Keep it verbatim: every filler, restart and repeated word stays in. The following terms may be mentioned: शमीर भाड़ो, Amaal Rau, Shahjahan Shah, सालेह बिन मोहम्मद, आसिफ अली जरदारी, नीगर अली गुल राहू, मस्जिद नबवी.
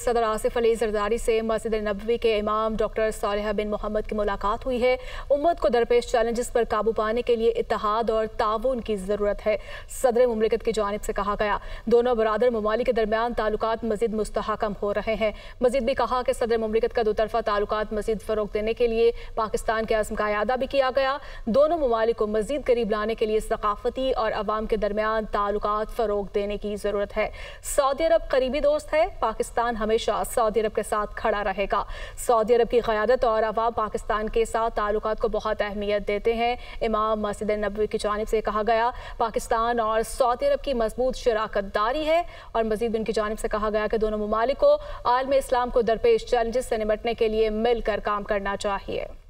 सदर आसिफ अली जरदारी से मस्जिद नबवी के इमाम डॉक्टर सालेह बिन मोहम्मद की मुलाकात हुई है। उम्मत को दरपेश चैलेंजेस पर काबू पाने के लिए इत्तेहाद और ताउन की ज़रूरत है, सदर मुमलिकत की जानिब से कहा गया। दोनों बरादर ममालिक के दरमियान ताल्लुकात मज़ीद मुस्तहकम हो रहे हैं। मज़ीद भी कहा कि सदर मुमलिकत का दोतरफा ताल्लुकात मज़ीद फ़रोग़ देने के लिए पाकिस्तान के अज़्म का अयादा भी किया गया। दोनों ममालिक को मज़ीद करीब लाने के लिए सकाफ़ती और आवाम के दरमियान ताल्लुकात फ़रोग़ देने की ज़रूरत है। सऊदी अरब करीबी दोस्त है, पाकिस्तान हमेशा सऊदी अरब के साथ खड़ा रहेगा। सऊदी अरब की क़यादत और अवाम पाकिस्तान के साथ ताल्लुकात को बहुत अहमियत देते हैं। इमाम मस्जिद नबवी की जानिब से कहा गया, पाकिस्तान और सऊदी अरब की मजबूत शराकत दारी है। और मजीद उनकी जानिब से कहा गया कि दोनों ममालिक को आलम इस्लाम को दरपेश चैलेंजेस से निपटने के लिए मिलकर काम करना चाहिए।